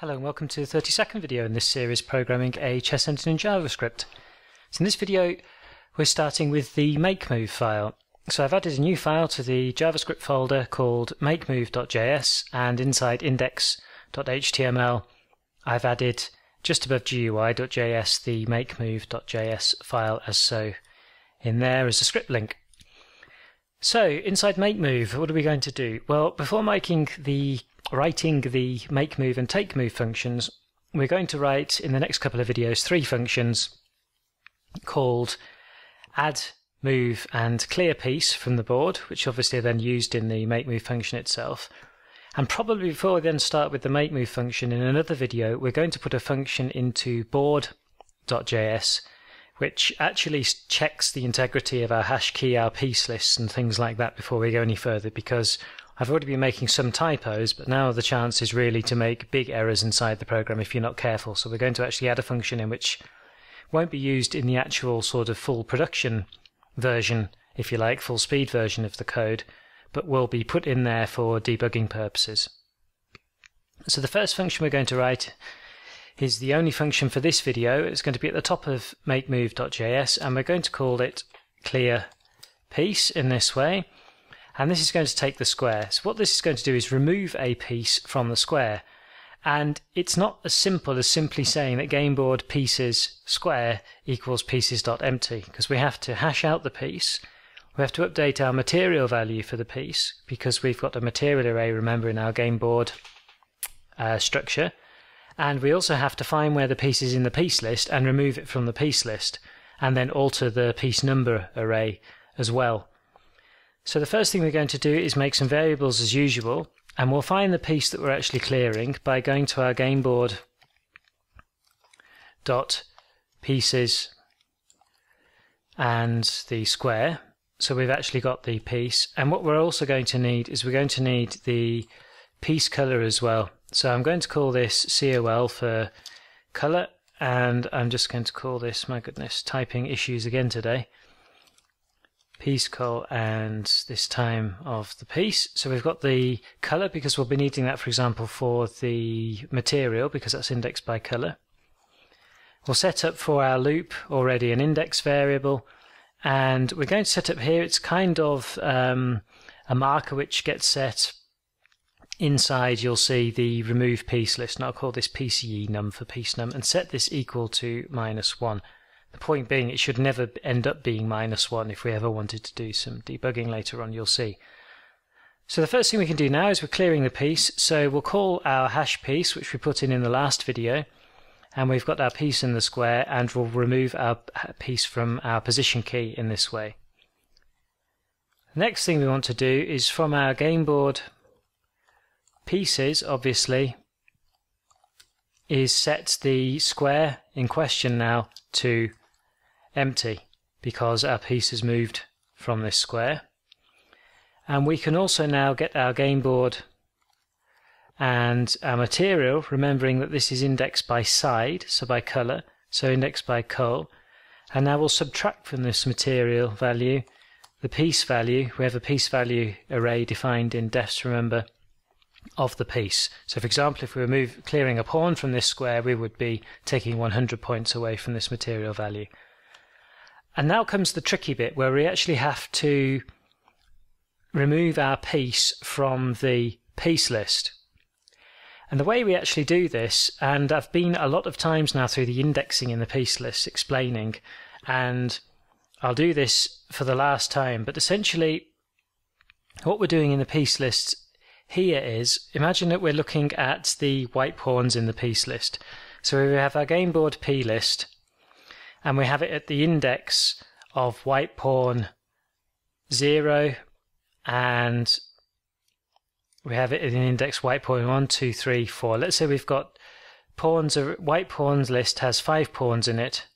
Hello and welcome to the 32nd video in this series, Programming a Chess Engine in JavaScript. So in this video we're starting with the makeMove file. So I've added a new file to the JavaScript folder called makeMove.js, and inside index.html I've added just above gui.js the makeMove.js file as so in there as a script link. So inside makeMove, what are we going to do? Well, before writing the make move and take move functions, we're going to write in the next couple of videos three functions called add, move and clearPiece from the board, which obviously are then used in the make move function itself. And probably before we then start with the make move function, in another video we're going to put a function into board.js which actually checks the integrity of our hash key, our piece lists and things like that before we go any further, because I've already been making some typos, but now the chance is really to make big errors inside the program if you're not careful. So we're going to actually add a function in which won't be used in the actual sort of full production version, if you like, full speed version of the code, but will be put in there for debugging purposes. So the first function we're going to write is the only function for this video. It's going to be at the top of makeMove.js, and we're going to call it clearPiece in this way. And this is going to take the square. So what this is going to do is remove a piece from the square. And it's not as simple as simply saying that gameboard pieces square equals pieces.empty, because we have to hash out the piece. We have to update our material value for the piece, because we've got a material array, remember, in our gameboard structure. And we also have to find where the piece is in the piece list and remove it from the piece list, and then alter the piece number array as well. So the first thing we're going to do is make some variables as usual, and we'll find the piece that we're actually clearing by going to our gameboard.pieces and the square. So we've actually got the piece, and what we're also going to need is we're going to need the piece color as well. So I'm going to call this COL for color, and I'm just going to call this, my goodness, typing issues again today, piece col, and this time of the piece. So we've got the color because we'll be needing that, for example, for the material, because that's indexed by color. We'll set up for our loop already an index variable, and we're going to set up here, it's kind of a marker which gets set inside, you'll see, the remove piece list, and I'll call this PCE_num for piece num, and set this equal to -1. The point being, it should never end up being -1 if we ever wanted to do some debugging later on, you'll see. So the first thing we can do now is we're clearing the piece, so we'll call our hash piece, which we put in the last video, and we've got our piece in the square, and we'll remove our piece from our position key in this way. The next thing we want to do is from our gameboard pieces, obviously, is set the square in question now to empty, because our piece has moved from this square. And we can also now get our game board and our material, remembering that this is indexed by side, so by color, so indexed by col, and now we'll subtract from this material value the piece value. We have a piece value array defined in defs, remember, of the piece. So for example, if we were clearing a pawn from this square, we would be taking 100 points away from this material value. And now comes the tricky bit, where we actually have to remove our piece from the piece list. And the way we actually do this, and I've been a lot of times now through the indexing in the piece list explaining, and I'll do this for the last time, but essentially what we're doing in the piece list here is, imagine that we're looking at the white pawns in the piece list. So we have our gameboard p list, and we have it at the index of white pawn 0, and we have it at the index white pawn 1, 2, 3, 4. Let's say we've got pawns, white pawns list has 5 pawns in it.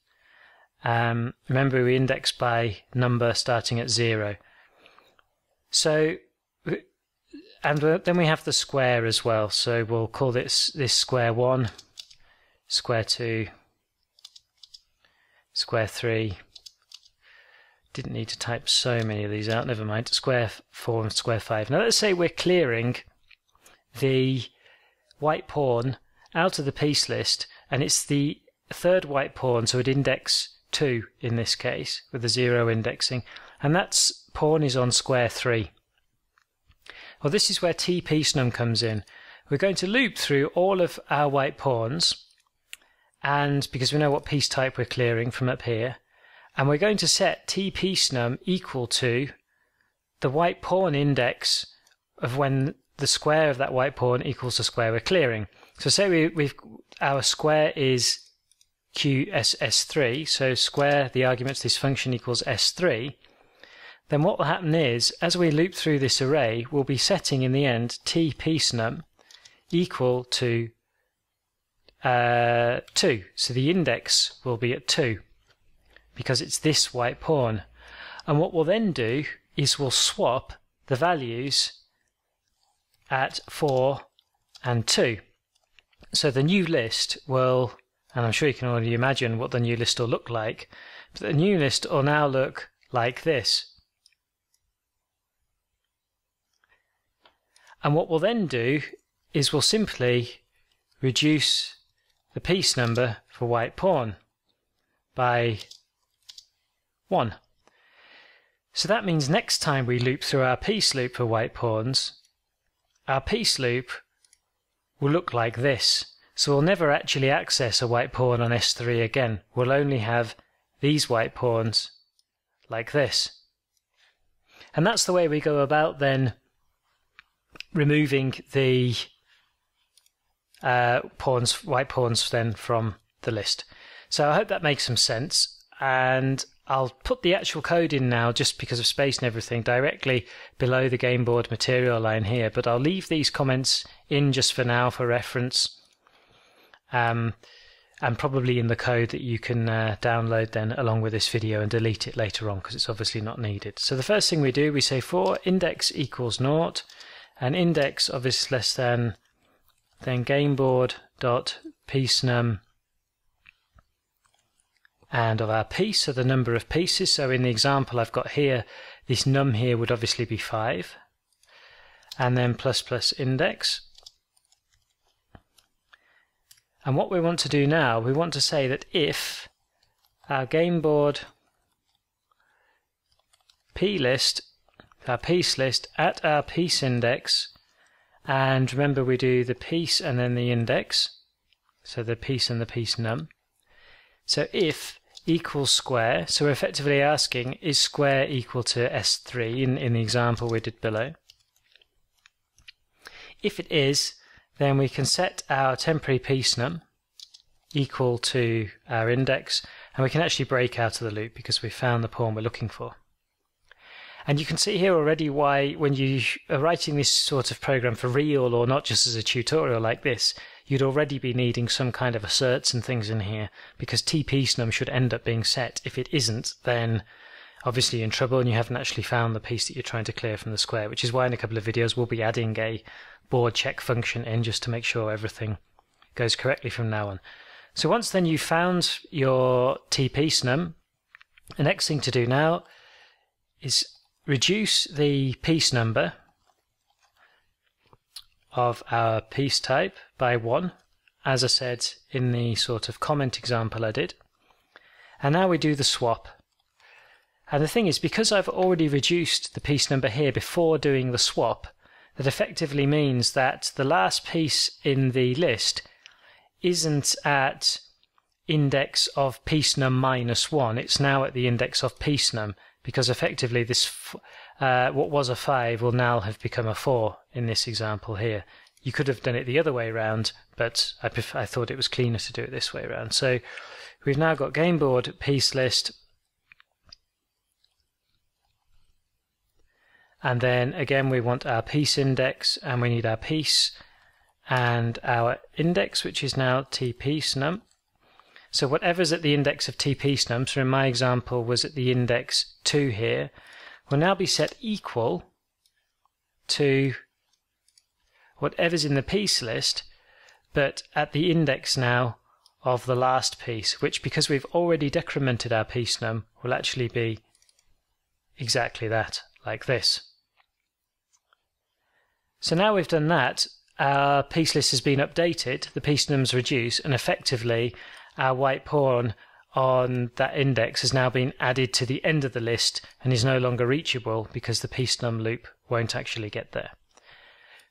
Remember, we index by number starting at 0. So and then we have the square as well, so we'll call this square 1, square 2, square 3. Didn't need to type so many of these out, never mind. Square 4 and square 5. Now let's say we're clearing the white pawn out of the piece list, and it's the third white pawn, so at index 2 in this case, with the 0 indexing, and that pawn is on square 3. Well, this is where tPieceNum comes in. We're going to loop through all of our white pawns, and because we know what piece type we're clearing from up here, and we're going to set tPieceNum equal to the white pawn index of when the square of that white pawn equals the square we're clearing. So say our square is QSS3, so square the argument to this function equals S3, then what will happen is, as we loop through this array, we'll be setting in the end tPieceNum equal to 2. So the index will be at 2 because it's this white pawn. And what we'll then do is we'll swap the values at 4 and 2. So the new list will, and I'm sure you can already imagine what the new list will look like, but the new list will now look like this. And what we'll then do is we'll simply reduce the piece number for white pawn by 1. So that means next time we loop through our piece loop for white pawns, our piece loop will look like this. So we'll never actually access a white pawn on S3 again. We'll only have these white pawns like this. And that's the way we go about then removing the white pawns then from the list. So I hope that makes some sense, and I'll put the actual code in now just because of space and everything directly below the gameboard material line here, but I'll leave these comments in just for now for reference. And probably in the code that you can download then along with this video and delete it later on because it's obviously not needed. So the first thing we do, we say for index equals naught, and index obviously less than, then gameboard.pieceNum and of our piece, so the number of pieces. So in the example I've got here, this num here would obviously be 5, and then ++ index. And what we want to do now, we want to say that if our gameboard plist, our piece list at our piece index, and remember we do the piece and then the index, so the piece and the piece num. So if equals square, so we're effectively asking is square equal to S3 in the example we did below. If it is, then we can set our temporary piece num equal to our index, and we can actually break out of the loop because we found the pawn we're looking for. And you can see here already why, when you are writing this sort of program for real or not just as a tutorial like this, you'd already be needing some kind of asserts and things in here, because tPieceNum should end up being set. If it isn't, then obviously you're in trouble and you haven't actually found the piece that you're trying to clear from the square, which is why in a couple of videos we'll be adding a board check function in just to make sure everything goes correctly from now on. So once then you've found your tPieceNum, the next thing to do now is reduce the piece number of our piece type by 1, as I said in the sort of comment example I did. And now we do the swap. And the thing is, because I've already reduced the piece number here before doing the swap, that effectively means that the last piece in the list isn't at index of piece num minus 1, it's now at the index of piece num, because effectively this what was a 5 will now have become a 4 in this example here. You could have done it the other way around, but I thought it was cleaner to do it this way around. So we've now got gameboard piece list, and then again we want our piece index, and we need our piece and our index, which is now tPieceNum. So whatever's at the index of tPieceNum, so in my example was at the index 2 here, will now be set equal to whatever's in the piece list, but at the index now of the last piece, which, because we've already decremented our piece num, will actually be exactly that, like this. So now we've done that, our piece list has been updated, the piece nums reduce, and effectively our white pawn on that index has now been added to the end of the list and is no longer reachable because the piece num loop won't actually get there.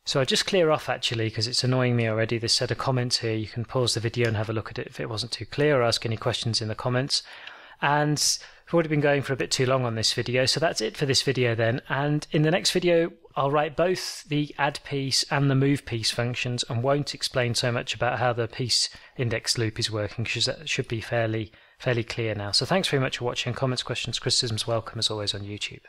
So I'll just clear off actually, because it's annoying me already, this set of comments here. You can pause the video and have a look at it if it wasn't too clear, or ask any questions in the comments. And I've already been going for a bit too long on this video, so that's it for this video then. And in the next video, I'll write both the add piece and the move piece functions, and won't explain so much about how the piece index loop is working, because that should be fairly clear now. So thanks very much for watching. Comments, questions, criticisms, welcome as always on YouTube.